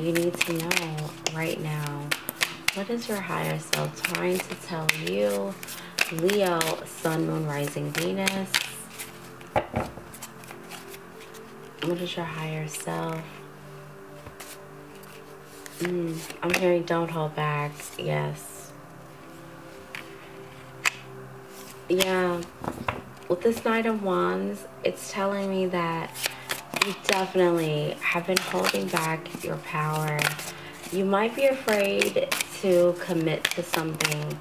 you need to know right now, what is your higher self trying to tell you? Leo, Sun, Moon, Rising, Venus. What is your higher self? I'm hearing don't hold back. Yes. Yeah. With this Knight of Wands, it's telling me that you definitely have been holding back your power. You might be afraid to commit to something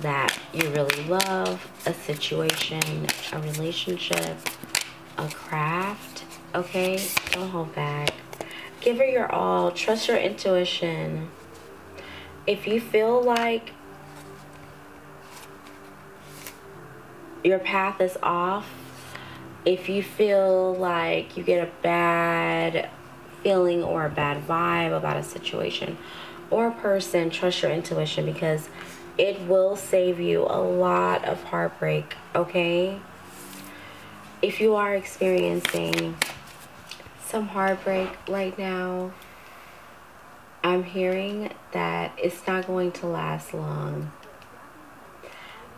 that you really love, a situation, a relationship, a craft. Okay, don't hold back. Give her your all. Trust your intuition. If you feel like your path is off, if you feel like you get a bad feeling or a bad vibe about a situation or a person, trust your intuition, because it will save you a lot of heartbreak, okay? If you are experiencing some heartbreak right now, I'm hearing that it's not going to last long.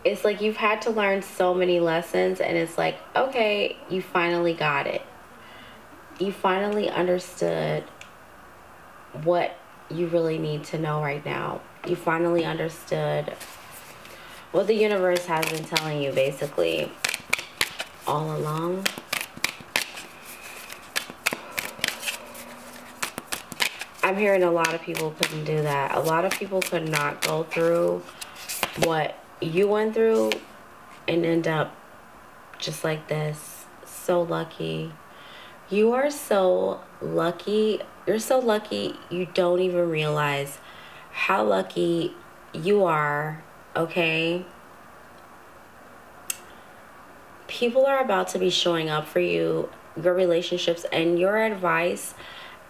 It's like you've had to learn so many lessons, and it's like, okay, you finally got it. You finally understood what you really need to know right now. You finally understood what the universe has been telling you basically all along. I'm hearing a lot of people couldn't do that. A lot of people could not go through what you went through and end up just like this. So lucky. You are so lucky. You're so lucky you don't even realize how lucky you are, okay? People are about to be showing up for you. Your relationships and your advice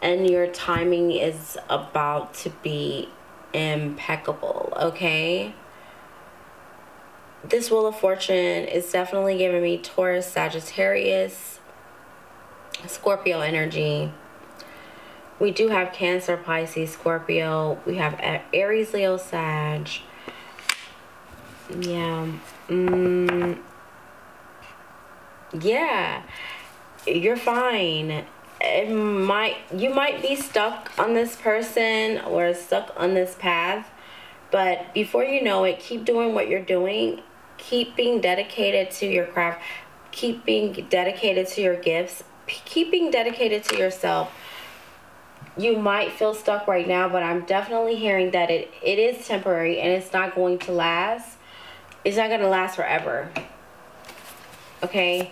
and your timing is about to be impeccable, okay? This Wheel of Fortune is definitely giving me Taurus, Sagittarius, Scorpio energy. We do have Cancer, Pisces, Scorpio. We have Aries, Leo, Sag. Yeah. Yeah. You're fine. You might be stuck on this person or stuck on this path, but before you know it, keep doing what you're doing. Keep being dedicated to your craft. Keep being dedicated to your gifts. Keep being dedicated to yourself. You might feel stuck right now, but I'm definitely hearing that it is temporary and it's not going to last. It's not going to last forever. Okay?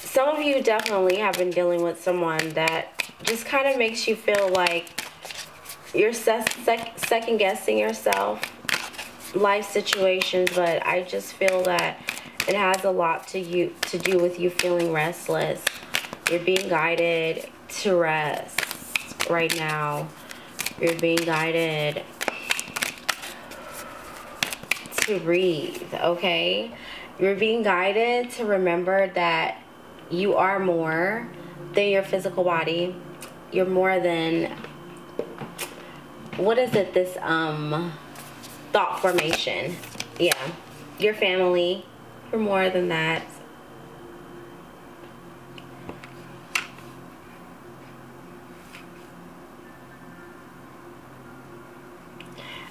Some of you definitely have been dealing with someone that just kind of makes you feel like you're second-guessing yourself, life situations, but I just feel that it has a lot to do with you feeling restless. You're being guided to rest right now. You're being guided to breathe, okay? You're being guided to remember that you are more than your physical body. You're more than, what is it, this thought formation. Yeah, your family. You're more than that.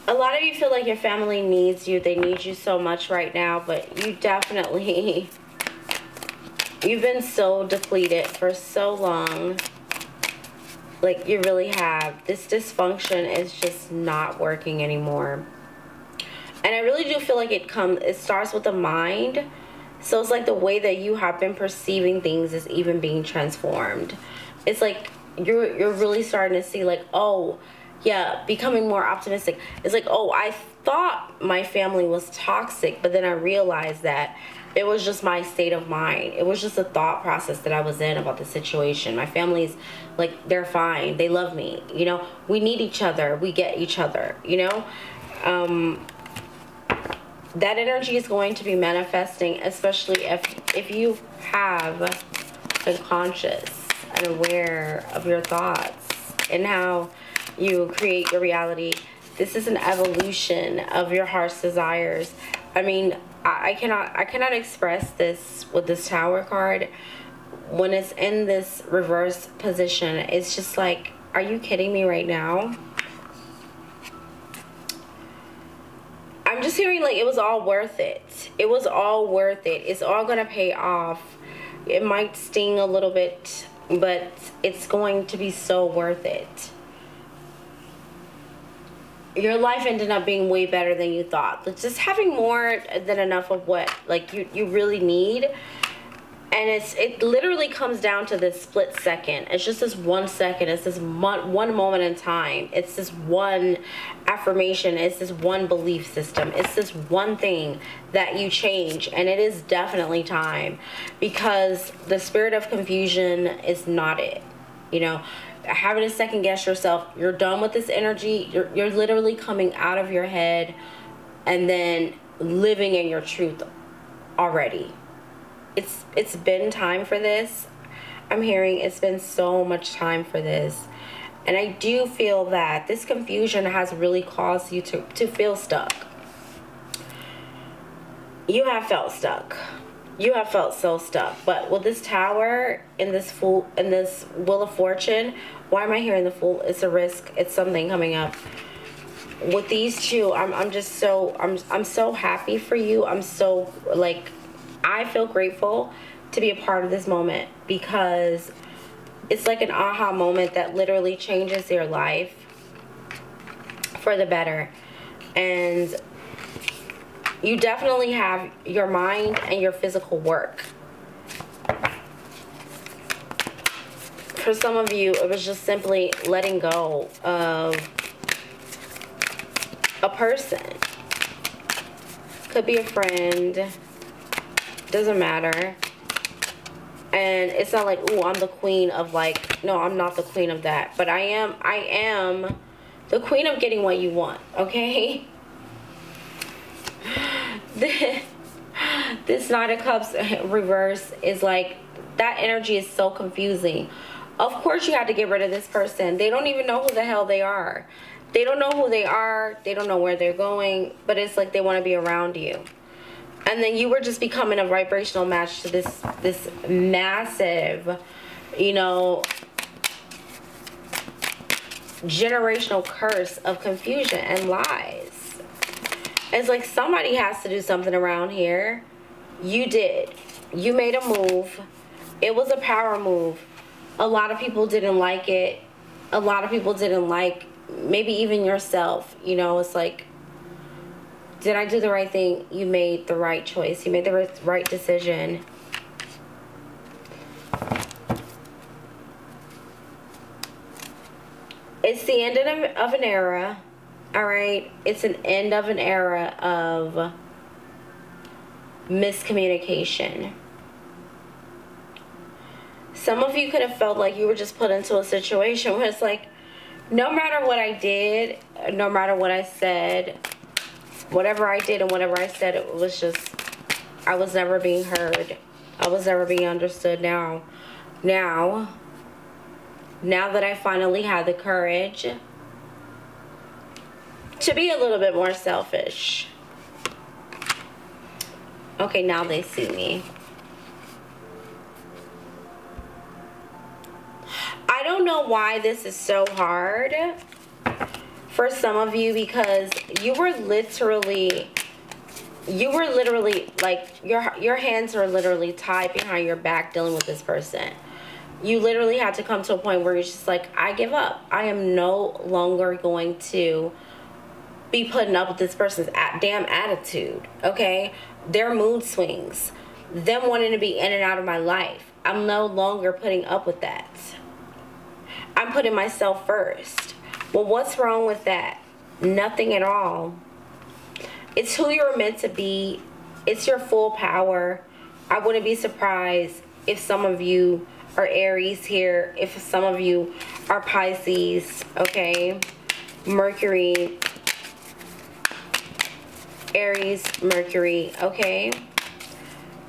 A lot of you feel like your family needs you. They need you so much right now, but you definitely... You've been so depleted for so long. Like, you really have. This dysfunction is just not working anymore. And I really do feel like it starts with the mind. So it's like the way that you have been perceiving things is even being transformed. It's like you're really starting to see, like, oh, yeah, becoming more optimistic. It's like, oh, I thought my family was toxic, but then I realized that it was just my state of mind. It was just a thought process that I was in about the situation. My family's like, they're fine. They love me. You know, we need each other. We get each other, you know. That energy is going to be manifesting, especially if you have been conscious and aware of your thoughts and how you create your reality. This is an evolution of your heart's desires. I mean, I cannot express this with this Tower card. When it's in this reverse position, it's just like, are you kidding me right now? I'm just hearing like it was all worth it. It was all worth it. It's all gonna pay off. It might sting a little bit, but it's going to be so worth it. Your life ended up being way better than you thought. Just having more than enough of what like you really need. And it literally comes down to this split second. It's just this 1 second. It's this one moment in time. It's this one affirmation. It's this one belief system. It's this one thing that you change. And it is definitely time, because the spirit of confusion is not it. You know, having to second guess yourself. You're done with this energy. You're literally coming out of your head and then living in your truth already. It's been time for this. I'm hearing it's been so much time for this. And I do feel that this confusion has really caused you to feel stuck. You have felt stuck. You have felt so stuck. But with this Tower and this Wheel of Fortune, why am I hearing the Fool? It's a risk. It's something coming up. With these two, I'm so happy for you. I'm so like, I feel grateful to be a part of this moment, because it's like an aha moment that literally changes your life for the better. And you definitely have your mind and your physical work. For some of you, it was just simply letting go of a person. Could be a friend. Doesn't matter. And it's not like, oh, I'm the queen of like, no, I'm not the queen of that, but I am the queen of getting what you want. Okay. This Nine of Cups reverse is like, that energy is so confusing. Of course you had to get rid of this person. They don't even know who the hell they are. They don't know who they are. They don't know where they're going, but it's like they want to be around you. And then you were just becoming a vibrational match to this massive, you know, generational curse of confusion and lies. It's like somebody has to do something around here. You did. You made a move. It was a power move. A lot of people didn't like it. A lot of people didn't like, maybe even yourself, you know, it's like, did I do the right thing? You made the right choice. You made the right decision. It's the end of an era. All right. It's an end of an era of miscommunication. Some of you could have felt like you were just put into a situation where it's like, no matter what I did, no matter what I said, whatever I did and whatever I said, it was just, I was never being heard. I was never being understood. Now that I finally had the courage to be a little bit more selfish. Okay, now they see me. I don't know why this is so hard for some of you, because you were literally like your hands were literally tied behind your back dealing with this person. You literally had to come to a point where you're just like, I give up. I am no longer going to be putting up with this person's damn attitude. Okay. Their mood swings, them wanting to be in and out of my life. I'm no longer putting up with that. I'm putting myself first. Well, what's wrong with that? Nothing at all. It's who you're meant to be. It's your full power. I wouldn't be surprised if some of you are Aries here, if some of you are Pisces, okay? Mercury, Aries, Mercury, okay?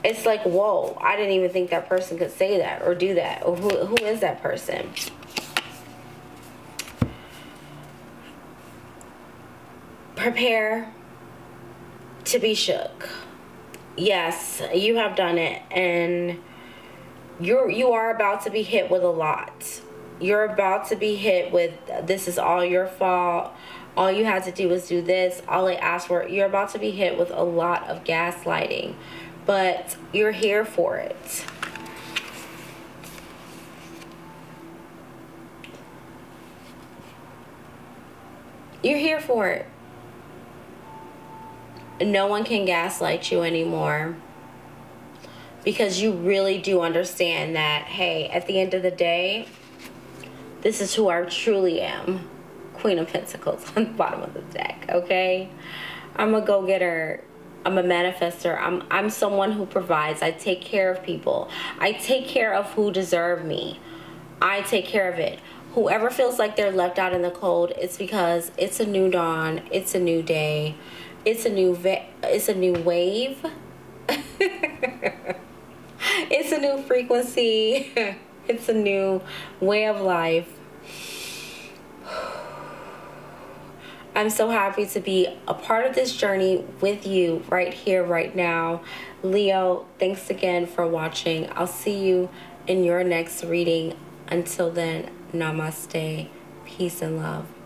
It's like, whoa, I didn't even think that person could say that or do that. Or who is that person? Prepare to be shook. Yes, you have done it, and you are about to be hit with a lot. You're about to be hit with, this is all your fault. All you had to do was do this. All I asked for. You're about to be hit with a lot of gaslighting, but you're here for it. You're here for it. No one can gaslight you anymore, because you really do understand that, hey, at the end of the day, this is who I truly am. Queen of Pentacles on the bottom of the deck, okay? I'm a go-getter. I'm a manifester. I'm someone who provides. I take care of people. I take care of who deserve me. I take care of it. Whoever feels like they're left out in the cold, it's because it's a new dawn. It's a new day. It's a new wave. It's a new frequency. It's a new way of life. I'm so happy to be a part of this journey with you right here, right now. Leo, thanks again for watching. I'll see you in your next reading. Until then, namaste, peace and love.